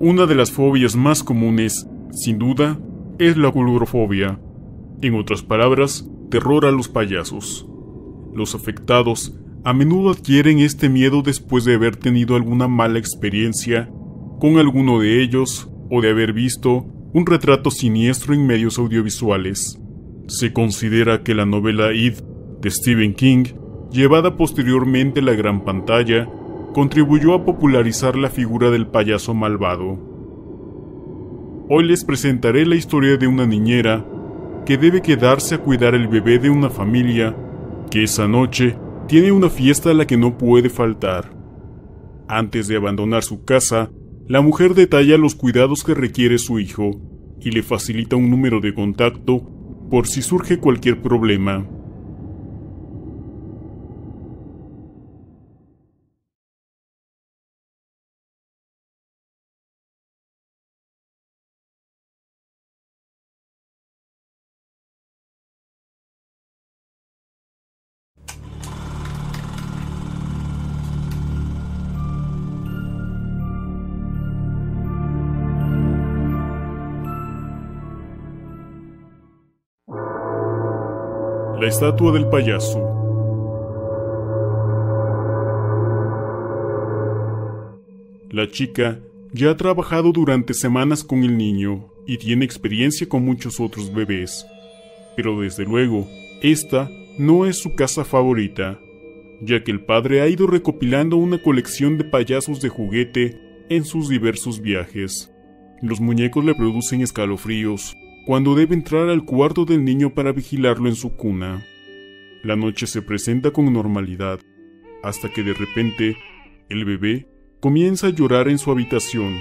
Una de las fobias más comunes, sin duda, es la coulrofobia. En otras palabras, terror a los payasos. Los afectados a menudo adquieren este miedo después de haber tenido alguna mala experiencia con alguno de ellos o de haber visto un retrato siniestro en medios audiovisuales. Se considera que la novela It de Stephen King, llevada posteriormente a la gran pantalla, contribuyó a popularizar la figura del payaso malvado. Hoy les presentaré la historia de una niñera que debe quedarse a cuidar el bebé de una familia que esa noche tiene una fiesta a la que no puede faltar. Antes de abandonar su casa, la mujer detalla los cuidados que requiere su hijo y le facilita un número de contacto por si surge cualquier problema. La estatua del payaso. La chica ya ha trabajado durante semanas con el niño y tiene experiencia con muchos otros bebés, pero desde luego esta no es su casa favorita, ya que el padre ha ido recopilando una colección de payasos de juguete en sus diversos viajes. Los muñecos le producen escalofríos cuando debe entrar al cuarto del niño para vigilarlo en su cuna. La noche se presenta con normalidad, hasta que de repente, el bebé comienza a llorar en su habitación.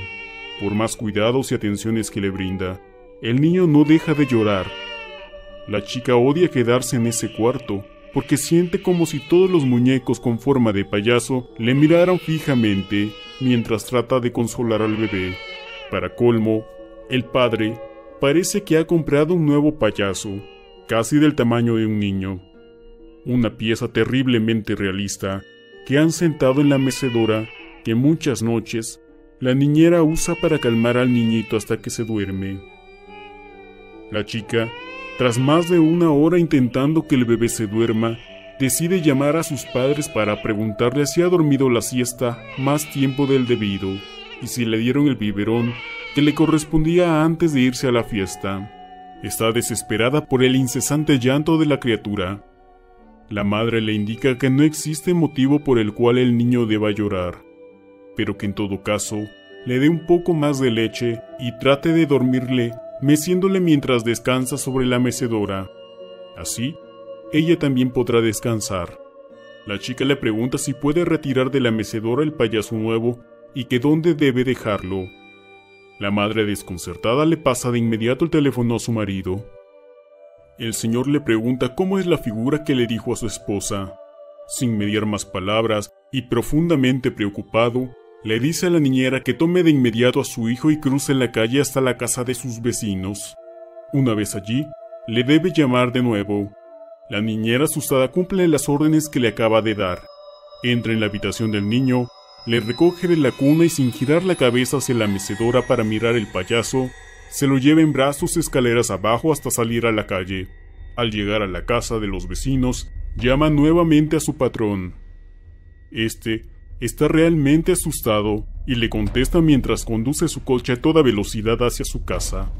Por más cuidados y atenciones que le brinda, el niño no deja de llorar. La chica odia quedarse en ese cuarto, porque siente como si todos los muñecos con forma de payaso le miraran fijamente, mientras trata de consolar al bebé. Para colmo, el padre parece que ha comprado un nuevo payaso, casi del tamaño de un niño. Una pieza terriblemente realista que han sentado en la mecedora que muchas noches la niñera usa para calmar al niñito hasta que se duerme. La chica, tras más de una hora intentando que el bebé se duerma, decide llamar a sus padres para preguntarle si ha dormido la siesta más tiempo del debido y si le dieron el biberón que le correspondía antes de irse a la fiesta. Está desesperada por el incesante llanto de la criatura. La madre le indica que no existe motivo por el cual el niño deba llorar, pero que en todo caso le dé un poco más de leche y trate de dormirle, meciéndole mientras descansa sobre la mecedora. Así, ella también podrá descansar. La chica le pregunta si puede retirar de la mecedora el payaso nuevo y que dónde debe dejarlo. La madre desconcertada le pasa de inmediato el teléfono a su marido. El señor le pregunta cómo es la figura que le dijo a su esposa. Sin mediar más palabras y profundamente preocupado, le dice a la niñera que tome de inmediato a su hijo y cruce la calle hasta la casa de sus vecinos. Una vez allí, le debe llamar de nuevo. La niñera asustada cumple las órdenes que le acaba de dar. Entra en la habitación del niño, le recoge de la cuna y sin girar la cabeza hacia la mecedora para mirar el payaso, se lo lleva en brazos escaleras abajo hasta salir a la calle. Al llegar a la casa de los vecinos, llama nuevamente a su patrón. Este está realmente asustado y le contesta mientras conduce su coche a toda velocidad hacia su casa.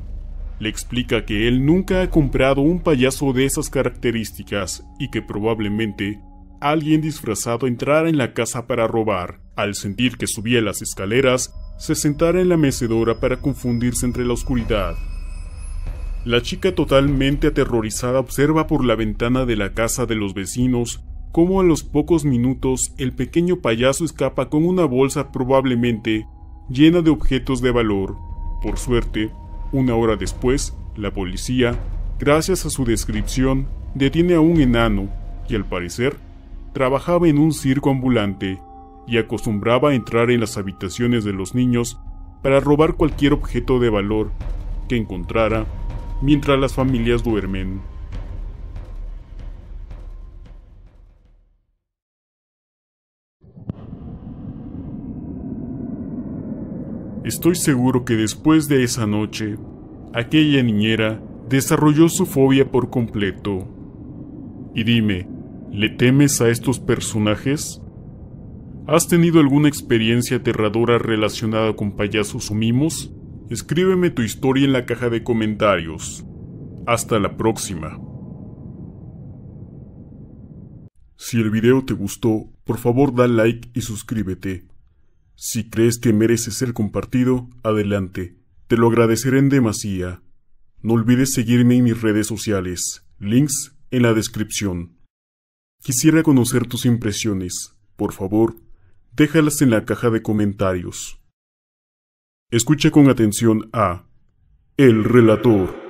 Le explica que él nunca ha comprado un payaso de esas características y que probablemente alguien disfrazado entrara en la casa para robar. Al sentir que subía las escaleras, se sentara en la mecedora para confundirse entre la oscuridad. La chica, totalmente aterrorizada, observa por la ventana de la casa de los vecinos cómo a los pocos minutos el pequeño payaso escapa con una bolsa probablemente llena de objetos de valor. Por suerte, una hora después, la policía, gracias a su descripción, detiene a un enano que al parecer trabajaba en un circo ambulante y acostumbraba a entrar en las habitaciones de los niños para robar cualquier objeto de valor que encontrara mientras las familias duermen. Estoy seguro que después de esa noche, aquella niñera desarrolló su fobia por completo. Y dime, ¿le temes a estos personajes? ¿Has tenido alguna experiencia aterradora relacionada con payasos o mimos? Escríbeme tu historia en la caja de comentarios. Hasta la próxima. Si el video te gustó, por favor da like y suscríbete. Si crees que merece ser compartido, adelante. Te lo agradeceré en demasía. No olvides seguirme en mis redes sociales. Links en la descripción. Quisiera conocer tus impresiones. Por favor, déjalas en la caja de comentarios. Escucha con atención a El Relator.